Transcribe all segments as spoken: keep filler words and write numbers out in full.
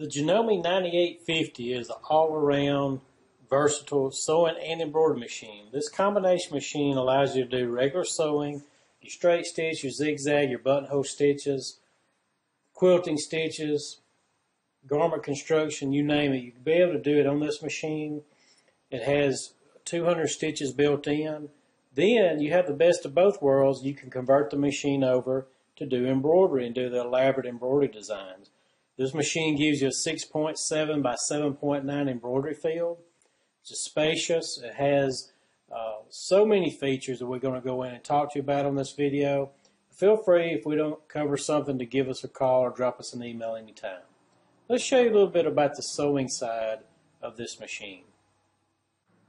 The Janome ninety-eight fifty is an all-around versatile sewing and embroidery machine. This combination machine allows you to do regular sewing, your straight stitch, your zigzag, your buttonhole stitches, quilting stitches, garment construction, you name it. You can be able to do it on this machine. It has two hundred stitches built in. Then you have the best of both worlds. You can convert the machine over to do embroidery and do the elaborate embroidery designs. This machine gives you a six point seven by seven point nine embroidery field. It's spacious. It has uh, so many features that we're going to go in and talk to you about on this video. Feel free, if we don't cover something, to give us a call or drop us an email anytime. Let's show you a little bit about the sewing side of this machine.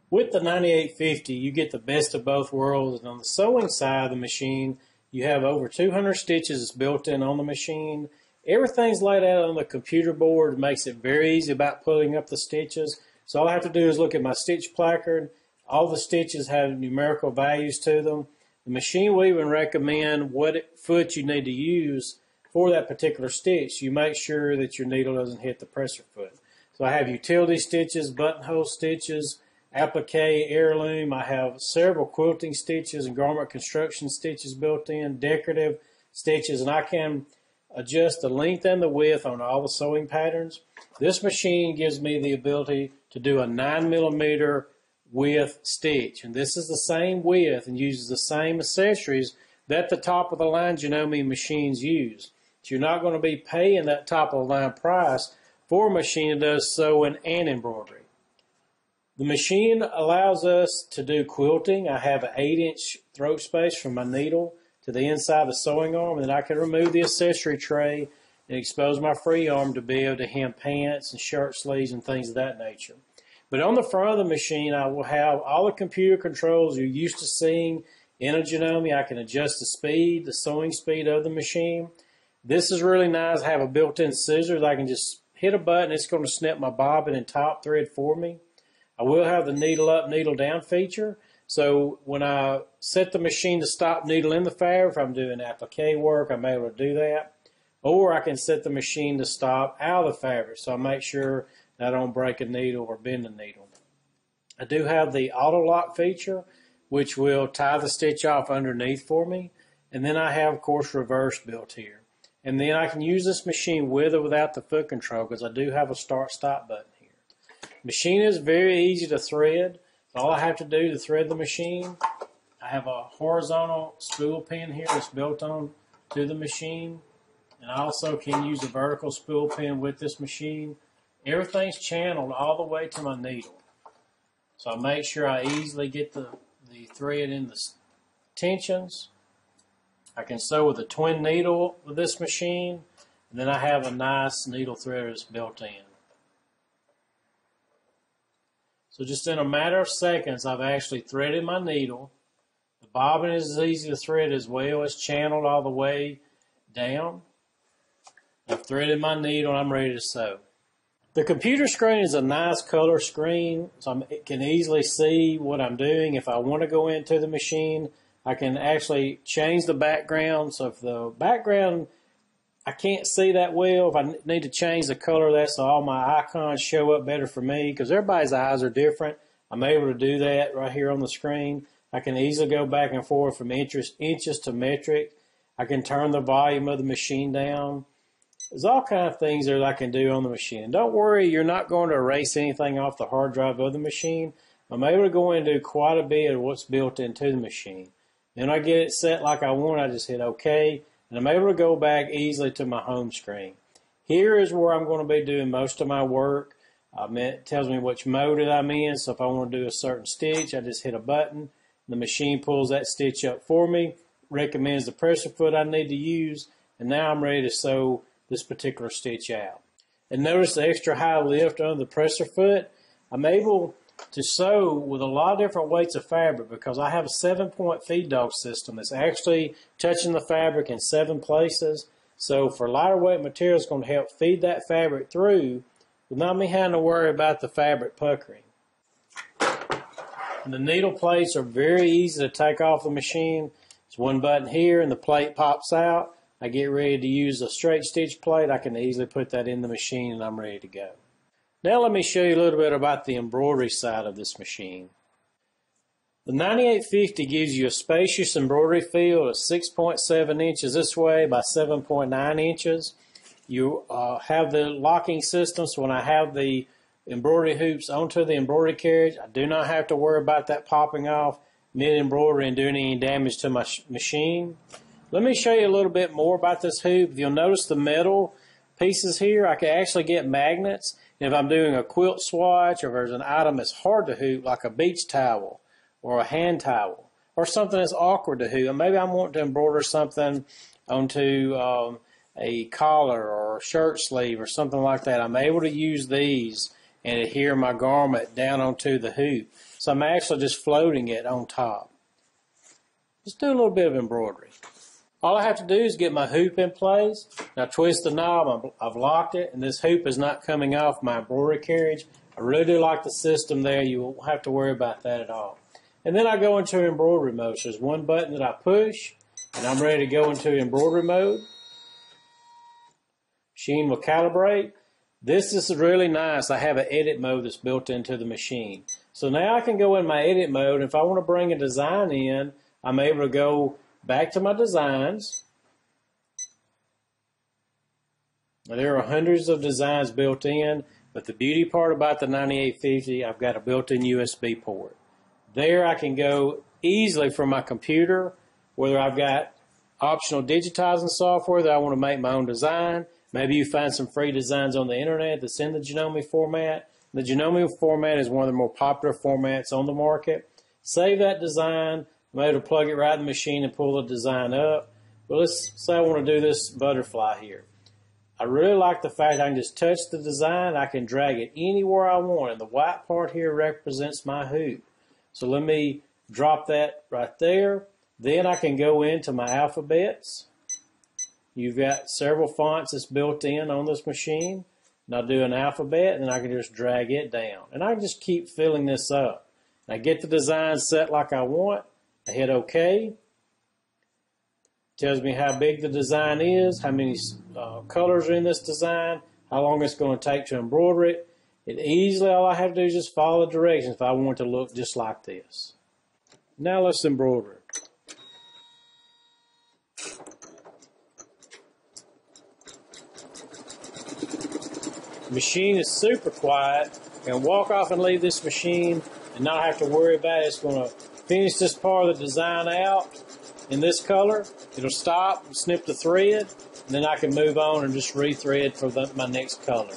With the ninety-eight fifty, you get the best of both worlds. And on the sewing side of the machine, you have over two hundred stitches built in on the machine. Everything's laid out on the computer board. It makes it very easy about pulling up the stitches. So all I have to do is look at my stitch placard. All the stitches have numerical values to them. The machine will even recommend what foot you need to use for that particular stitch. You make sure that your needle doesn't hit the presser foot. So I have utility stitches, buttonhole stitches, applique, heirloom. I have several quilting stitches and garment construction stitches built in, decorative stitches, and I can adjust the length and the width on all the sewing patterns. This machine gives me the ability to do a nine millimeter width stitch, and this is the same width and uses the same accessories that the top of the line Janome machines use. So you're not going to be paying that top of the line price for a machine that does sewing and embroidery. The machine allows us to do quilting. I have an eight inch throat space from my needle to the inside of the sewing arm, and then I can remove the accessory tray and expose my free arm to be able to hem pants and shirt sleeves and things of that nature. But on the front of the machine, I will have all the computer controls you're used to seeing in a Janome. I can adjust the speed, the sewing speed of the machine. This is really nice. I have a built-in scissors. I can just hit a button. It's going to snip my bobbin and top thread for me. I will have the needle up, needle down feature. So when I set the machine to stop needle in the fabric, if I'm doing applique work, I'm able to do that. Or I can set the machine to stop out of the fabric, so I make sure that I don't break a needle or bend a needle. I do have the auto lock feature, which will tie the stitch off underneath for me. And then I have, of course, reverse built here. And then I can use this machine with or without the foot control, because I do have a start-stop button here. The machine is very easy to thread. All I have to do to thread the machine, I have a horizontal spool pin here that's built on to the machine. And I also can use a vertical spool pin with this machine. Everything's channeled all the way to my needle. So I make sure I easily get the, the thread in the tensions. I can sew with a twin needle with this machine. And then I have a nice needle threader that's built in. So just in a matter of seconds, I've actually threaded my needle. The bobbin is as easy to thread as well. It's channeled all the way down. I've threaded my needle and I'm ready to sew. The computer screen is a nice color screen, so I can easily see what I'm doing. If I want to go into the machine, I can actually change the background. So if the background, I can't see that well, if I need to change the color of that so all my icons show up better for me, because everybody's eyes are different, I'm able to do that right here on the screen. I can easily go back and forth from inches, inches to metric. I can turn the volume of the machine down. There's all kinds of things that I can do on the machine. And don't worry, you're not going to erase anything off the hard drive of the machine. I'm able to go in and do quite a bit of what's built into the machine. Then I get it set like I want, I just hit OK. And I'm able to go back easily to my home screen. Here is where I'm going to be doing most of my work. Um, it tells me which mode that I'm in, so if I want to do a certain stitch, I just hit a button. The machine pulls that stitch up for me, recommends the presser foot I need to use, and now I'm ready to sew this particular stitch out. And notice the extra high lift under the presser foot. I'm able to sew with a lot of different weights of fabric because I have a seven point feed dog system that's actually touching the fabric in seven places. So for lighter weight material, it's going to help feed that fabric through without me having to worry about the fabric puckering. And the needle plates are very easy to take off the machine. It's one button here and the plate pops out. I get ready to use a straight stitch plate, I can easily put that in the machine and I'm ready to go. Now let me show you a little bit about the embroidery side of this machine. The ninety-eight fifty gives you a spacious embroidery field of six point seven inches this way by seven point nine inches. You uh, have the locking system, so when I have the embroidery hoops onto the embroidery carriage, I do not have to worry about that popping off mid-embroidery and doing any damage to my machine. Let me show you a little bit more about this hoop. You'll notice the metal pieces here. I can actually get magnets. If I'm doing a quilt swatch or if there's an item that's hard to hoop, like a beach towel or a hand towel or something that's awkward to hoop, and maybe I'm wanting to embroider something onto um, a collar or a shirt sleeve or something like that, I'm able to use these and adhere my garment down onto the hoop. So I'm actually just floating it on top. Just do a little bit of embroidery. All I have to do is get my hoop in place. Now twist the knob, I've locked it, and this hoop is not coming off my embroidery carriage. I really do like the system there. You won't have to worry about that at all. And then I go into embroidery mode. So there's one button that I push, and I'm ready to go into embroidery mode. Machine will calibrate. This is really nice. I have an edit mode that's built into the machine. So now I can go in my edit mode. If I want to bring a design in, I'm able to go back to my designs. There are hundreds of designs built in, but the beauty part about the ninety-eight fifty, I've got a built-in U S B port. There I can go easily from my computer, whether I've got optional digitizing software that I want to make my own design. Maybe you find some free designs on the internet that's in the Janome format. The Janome format is one of the more popular formats on the market. Save that design. I'm able to plug it right in the machine and pull the design up. But let's say I want to do this butterfly here. I really like the fact I can just touch the design. I can drag it anywhere I want. And the white part here represents my hoop. So let me drop that right there. Then I can go into my alphabets. You've got several fonts that's built in on this machine. And I'll do an alphabet and I can just drag it down. And I can just keep filling this up. And I get the design set like I want. I hit OK. It tells me how big the design is, how many uh, colors are in this design, how long it's going to take to embroider it. It easily, all I have to do is just follow the directions if I want it to look just like this. Now let's embroider it. The machine is super quiet. You can walk off and leave this machine and not have to worry about it. It's going to finish this part of the design out in this color. It'll stop and snip the thread, and then I can move on and just re-thread for the, my next color.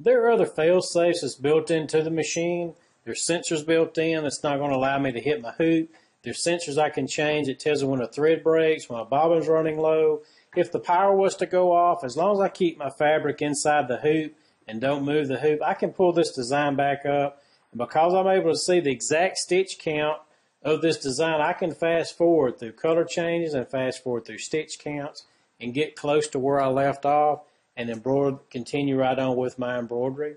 There are other fail-safes that's built into the machine. There's sensors built in that's not going to allow me to hit my hoop. There's sensors I can change. It tells me when a thread breaks, when my bobbin's running low. If the power was to go off, as long as I keep my fabric inside the hoop and don't move the hoop, I can pull this design back up. And because I'm able to see the exact stitch count of this design, I can fast forward through color changes and fast forward through stitch counts and get close to where I left off and embroider, continue right on with my embroidery.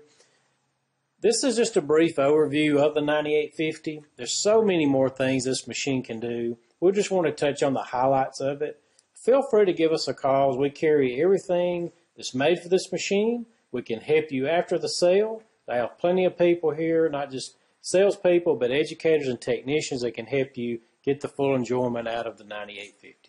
This is just a brief overview of the ninety-eight fifty. There's so many more things this machine can do. We just want to touch on the highlights of it. Feel free to give us a call. We carry everything that's made for this machine. We can help you after the sale. I have plenty of people here, not just salespeople, but educators and technicians that can help you get the full enjoyment out of the ninety-eight fifty.